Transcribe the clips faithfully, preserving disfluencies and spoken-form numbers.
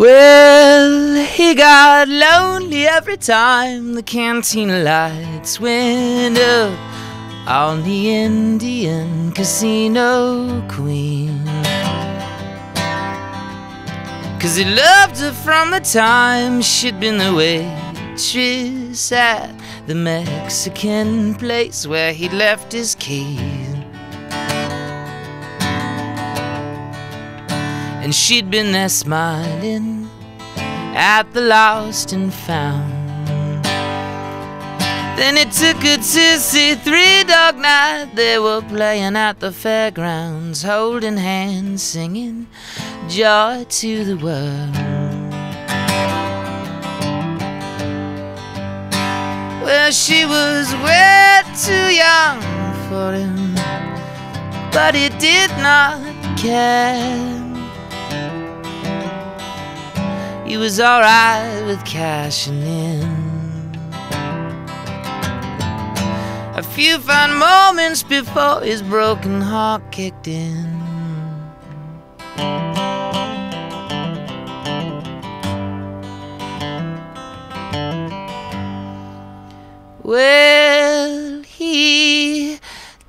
Well, he got lonely every time the canteen lights went up on the Indian casino queen, 'cause he loved her from the time she'd been the waitress at the Mexican place where he'd left his keys. And she'd been there smiling at the lost and found. Then it took her to see three dog night. They were playing at the fairgrounds, holding hands, singing joy to the world. Well, she was way too young for him, but he did not care. He was alright with cashing in. A few fine moments before his broken heart kicked in. Well, he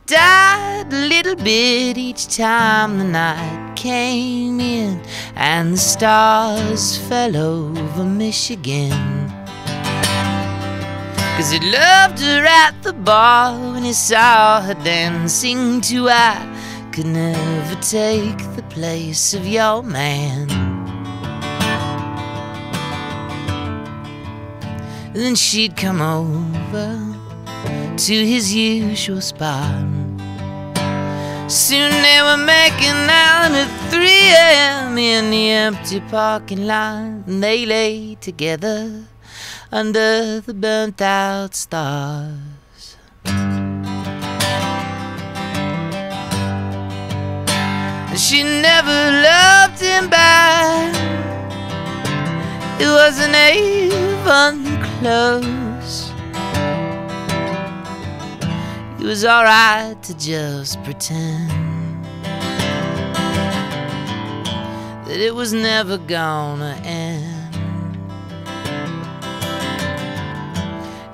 died a little bit each time the night came in and the stars fell over Michigan, 'cause he loved her at the bar. When he saw her dancing too, I could never take the place of your man. Then she'd come over to his usual spot. Soon they were making out at three a m in the empty parking lot, and they lay together under the burnt-out stars. And she never loved him back. It wasn't even close. It was alright to just pretend that it was never gonna end,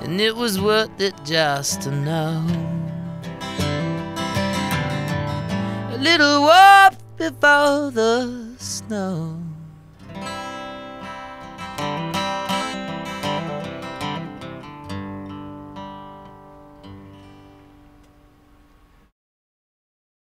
and it was worth it just to know. A little warmth before the snow.